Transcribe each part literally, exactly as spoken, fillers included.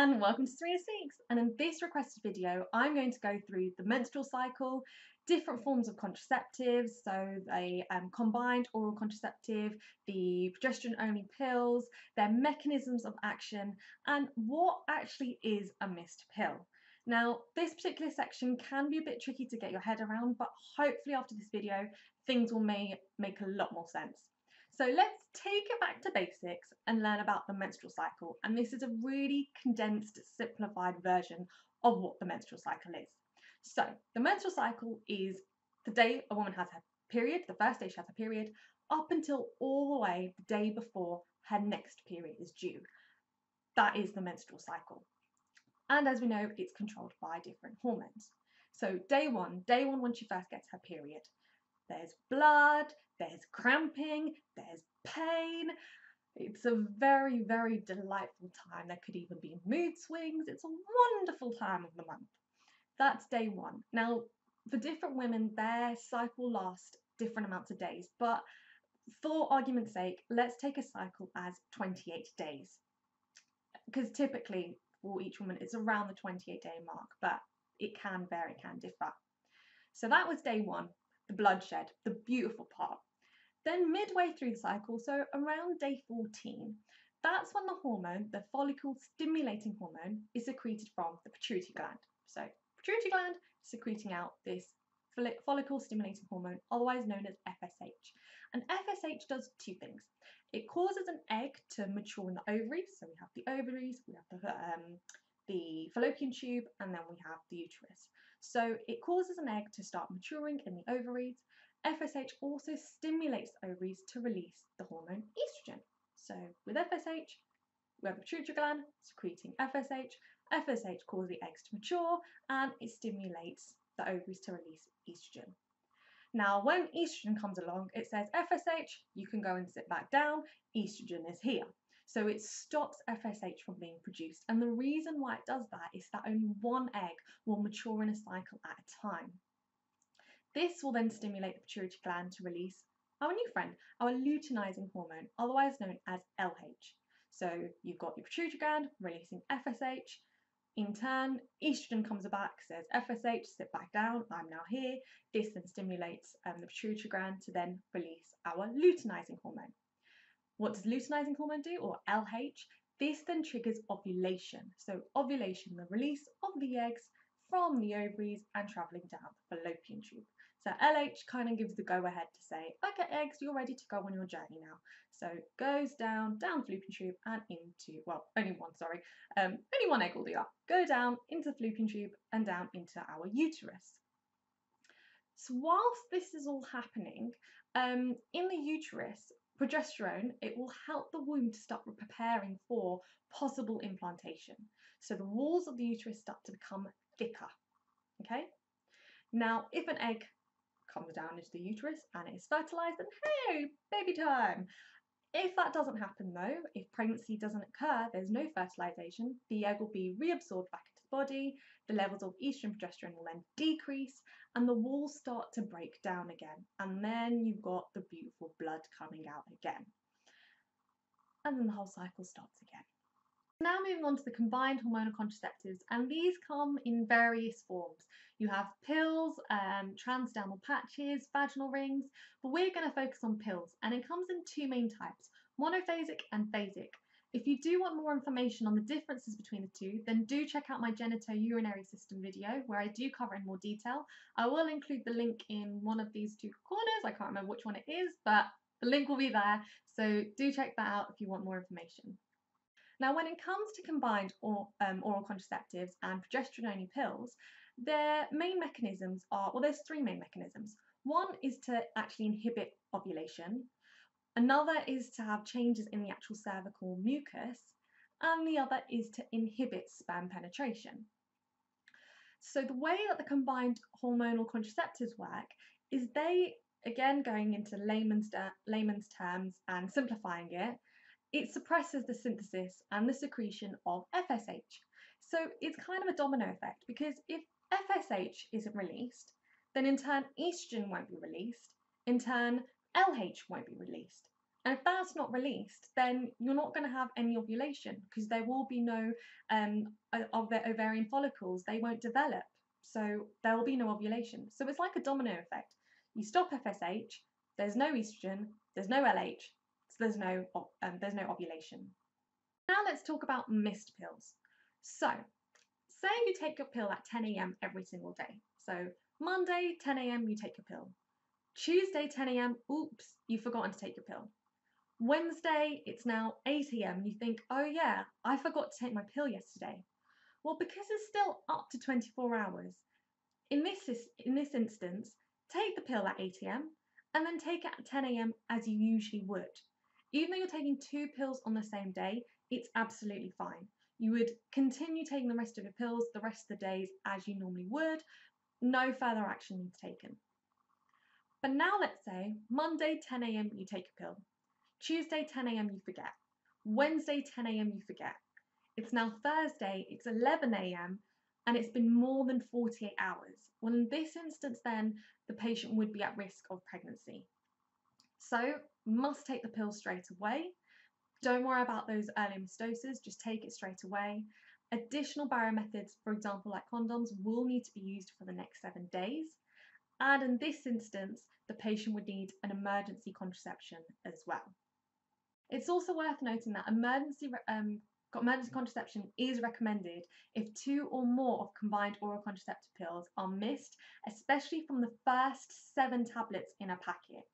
and welcome to Three to Six. And in this requested video, I'm going to go through the menstrual cycle, different forms of contraceptives, so a um, combined oral contraceptive, the progesterone-only pills, their mechanisms of action, and what actually is a missed pill. Now, this particular section can be a bit tricky to get your head around, but hopefully after this video, things will may, make a lot more sense. So let's take it back to basics and learn about the menstrual cycle. And this is a really condensed, simplified version of what the menstrual cycle is. So the menstrual cycle is the day a woman has her period, the first day she has her period, up until all the way the day before her next period is due. That is the menstrual cycle. And as we know, it's controlled by different hormones. So day one, day one when she first gets her period, there's blood, there's cramping, there's pain. It's a very, very delightful time. There could even be mood swings. It's a wonderful time of the month. That's day one. Now, for different women, their cycle lasts different amounts of days, but for argument's sake, let's take a cycle as twenty-eight days, because typically for each woman, it's around the twenty-eight day mark, but it can vary, it can differ. So that was day one. The bloodshed, the beautiful part. Then midway through the cycle, so around day fourteen, that's when the hormone, the follicle stimulating hormone, is secreted from the pituitary gland. So pituitary gland secreting out this follicle stimulating hormone, otherwise known as F S H. And F S H does two things. It causes an egg to mature in the ovaries. So we have the ovaries, we have the, um, the fallopian tube, and then we have the uterus. So it causes an egg to start maturing in the ovaries. F S H also stimulates the ovaries to release the hormone estrogen. So with F S H, we have the pituitary gland secreting F S H. F S H causes the eggs to mature, and it stimulates the ovaries to release estrogen. Now, when estrogen comes along, it says, F S H, you can go and sit back down. Estrogen is here. So it stops F S H from being produced. And the reason why it does that is that only one egg will mature in a cycle at a time. This will then stimulate the pituitary gland to release our new friend, our luteinizing hormone, otherwise known as L H. So you've got your pituitary gland releasing F S H. In turn, estrogen comes back, says F S H, sit back down, I'm now here. This then stimulates um, the pituitary gland to then release our luteinizing hormone. What does luteinizing hormone do, or L H? This then triggers ovulation. So ovulation, the release of the eggs from the ovaries and traveling down the fallopian tube. So L H kind of gives the go-ahead to say, okay, eggs, you're ready to go on your journey now. So it goes down, down the fallopian tube and into, well, only one, sorry, um, only one egg will do that. Go down into the fallopian tube and down into our uterus. So whilst this is all happening, um, in the uterus, progesterone, it will help the womb to start preparing for possible implantation. So the walls of the uterus start to become thicker, okay? Now, if an egg comes down into the uterus and it is fertilised, then hey, baby time! If that doesn't happen though, if pregnancy doesn't occur, there's no fertilisation, the egg will be reabsorbed back into the body, the levels of estrogen and progesterone will then decrease, and the walls start to break down again. And then you've got the beautiful blood coming out again. And then the whole cycle starts again. Now moving on to the combined hormonal contraceptives, and these come in various forms. You have pills, um, transdermal patches, vaginal rings, but we're going to focus on pills, and it comes in two main types, monophasic and phasic. If you do want more information on the differences between the two, then do check out my genitourinary system video where I do cover in more detail. I will include the link in one of these two corners, I can't remember which one it is, but the link will be there, so do check that out if you want more information. Now, when it comes to combined or, um, oral contraceptives and progesterone-only pills, their main mechanisms are, well, there's three main mechanisms. One is to actually inhibit ovulation. Another is to have changes in the actual cervical mucus. And the other is to inhibit sperm penetration. So the way that the combined hormonal contraceptives work is they, again, going into layman's, layman's terms and simplifying it, it suppresses the synthesis and the secretion of F S H. So it's kind of a domino effect, because if F S H isn't released, then in turn estrogen won't be released, in turn L H won't be released, And if that's not released, then you're not going to have any ovulation, because there will be no um, of their ovarian follicles, they won't develop. So there will be no ovulation. So it's like a domino effect. You stop F S H, there's no estrogen, there's no L H, so there's no, um, there's no ovulation. Now let's talk about missed pills. So say you take your pill at ten A M every single day. So Monday, ten A M, you take your pill. Tuesday, ten A M, oops, you've forgotten to take your pill. Wednesday, it's now eight A M, you think, oh yeah, I forgot to take my pill yesterday. Well, because it's still up to twenty-four hours, in this, in this instance, take the pill at eight A M and then take it at ten A M as you usually would. Even though you're taking two pills on the same day, it's absolutely fine. You would continue taking the rest of your pills the rest of the days as you normally would. No further action needs taken. But now let's say Monday ten A M you take a pill, Tuesday ten A M you forget, Wednesday ten A M you forget. It's now Thursday, it's eleven A M and it's been more than forty-eight hours. Well, in this instance then the patient would be at risk of pregnancy. So must take the pill straight away. Don't worry about those early mistoses, just take it straight away. Additional barrier methods, for example like condoms, will need to be used for the next seven days. And in this instance, the patient would need an emergency contraception as well. It's also worth noting that emergency, um, emergency contraception is recommended if two or more of combined oral contraceptive pills are missed, especially from the first seven tablets in a packet,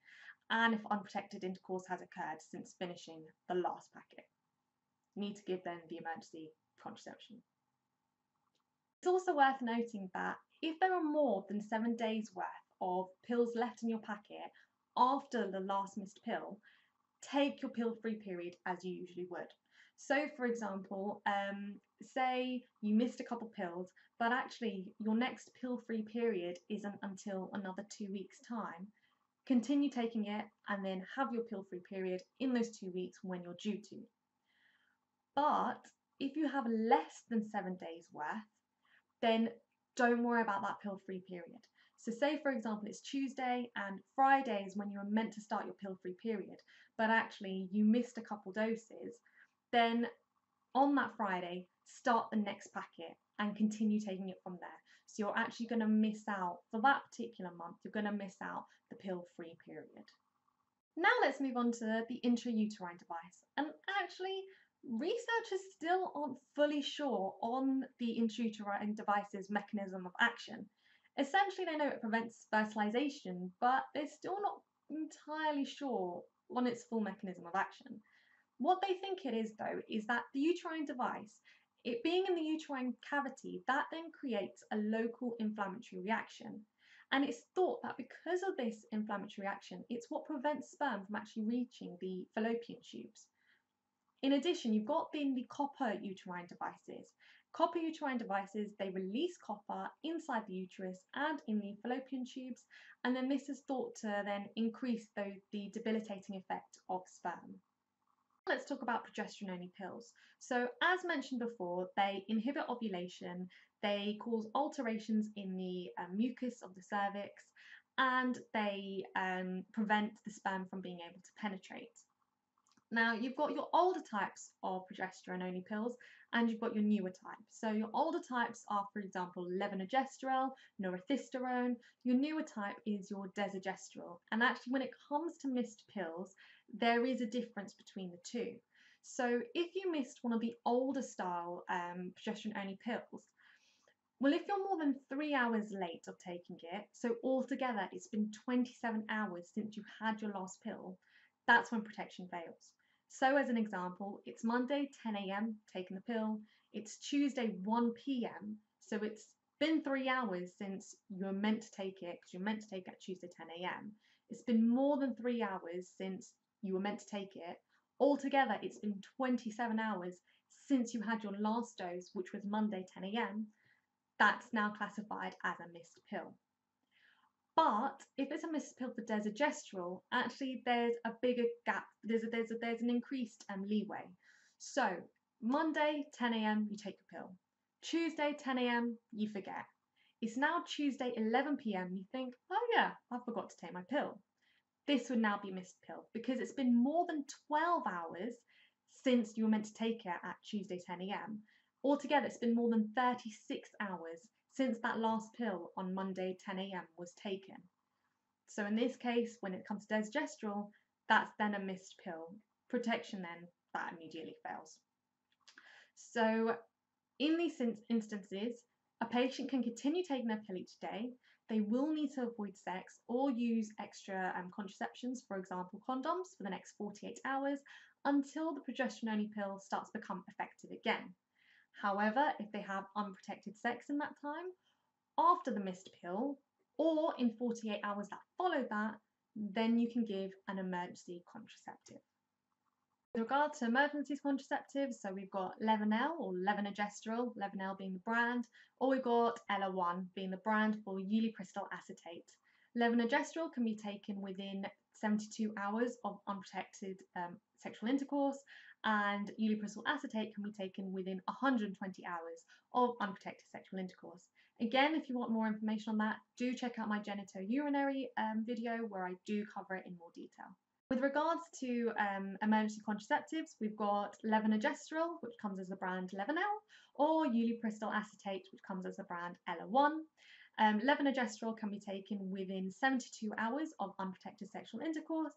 and if unprotected intercourse has occurred since finishing the last packet. You need to give them the emergency contraception. It's also worth noting that if there are more than seven days worth of pills left in your packet after the last missed pill, take your pill-free period as you usually would. So for example, um, say you missed a couple pills, but actually your next pill-free period isn't until another two weeks' time. Continue taking it and then have your pill-free period in those two weeks when you're due to. But if you have less than seven days worth, then don't worry about that pill-free period. So say, for example, it's Tuesday and Friday is when you were meant to start your pill-free period, but actually you missed a couple doses, then on that Friday, start the next packet and continue taking it from there. So you're actually going to miss out, for that particular month, you're going to miss out the pill-free period. Now let's move on to the intrauterine device. And actually, researchers still aren't fully sure on the intrauterine device's mechanism of action. Essentially, they know it prevents fertilization, but they're still not entirely sure on its full mechanism of action. What they think it is, though, is that the uterine device, it being in the uterine cavity, that then creates a local inflammatory reaction. And it's thought that because of this inflammatory reaction, it's what prevents sperm from actually reaching the fallopian tubes. In addition, you've got then the copper uterine devices. Copper uterine devices, they release copper inside the uterus and in the fallopian tubes, and then this is thought to then increase the, the debilitating effect of sperm. Let's talk about progesterone-only pills. So as mentioned before, they inhibit ovulation, they cause alterations in the uh, mucus of the cervix, and they um, prevent the sperm from being able to penetrate. Now, you've got your older types of progesterone-only pills and you've got your newer types. So your older types are, for example, levonorgestrel, norethisterone. Your newer type is your desogestrel. And actually, when it comes to missed pills, there is a difference between the two. So if you missed one of the older style um, progesterone-only pills, well, if you're more than three hours late of taking it, so altogether it's been twenty-seven hours since you had your last pill, that's when protection fails. So as an example, it's Monday ten A M taking the pill, it's Tuesday one P M, so it's been three hours since you were meant to take it, because you're meant to take it at Tuesday ten A M. It's been more than three hours since you were meant to take it. Altogether, it's been twenty-seven hours since you had your last dose, which was Monday ten A M. That's now classified as a missed pill. But if it's a missed pill for desogestrel, actually there's a bigger gap, there's, a, there's, a, there's an increased um, leeway. So Monday ten A M you take a pill, Tuesday ten A M you forget. It's now Tuesday eleven P M you think, oh yeah, I forgot to take my pill. this would now be missed pill because it's been more than twelve hours since you were meant to take it at Tuesday ten a m. Altogether, it's been more than thirty-six hours since that last pill on Monday ten a m was taken. So in this case, when it comes to desogestrel, that's then a missed pill. Protection then, that immediately fails. So in these instances, a patient can continue taking their pill each day. They will need to avoid sex or use extra um, contraceptions, for example condoms, for the next forty-eight hours until the progesterone-only pill starts to become effective again. However, if they have unprotected sex in that time, after the missed pill, or in forty-eight hours that follow that, then you can give an emergency contraceptive. With regard to emergency contraceptives, so we've got Levonelle or levonorgestrel, Levonelle being the brand, or we've got L R one being the brand for Ulipristal Acetate. Levonorgestrel can be taken within seventy-two hours of unprotected um, sexual intercourse, and Ulipristal Acetate can be taken within one hundred twenty hours of unprotected sexual intercourse. Again, if you want more information on that, do check out my genitourinary um, video where I do cover it in more detail. With regards to um, emergency contraceptives, we've got levonorgestrel, which comes as the brand Levonelle, or Ulipristal Acetate, which comes as the brand L R one. Um, levonorgestrel can be taken within seventy-two hours of unprotected sexual intercourse.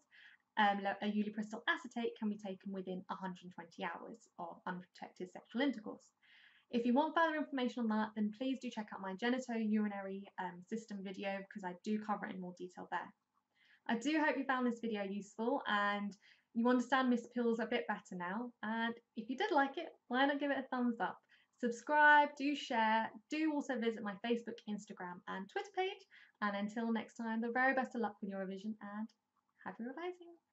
Um, a Ulipristal Acetate can be taken within one hundred twenty hours of unprotected sexual intercourse. If you want further information on that, then please do check out my genitourinary um, system video because I do cover it in more detail there. I do hope you found this video useful and you understand missed pills a bit better now, and if you did like it, why not give it a thumbs up. Subscribe, do share, do also visit my Facebook, Instagram and Twitter page, and until next time, the very best of luck with your revision and happy revising.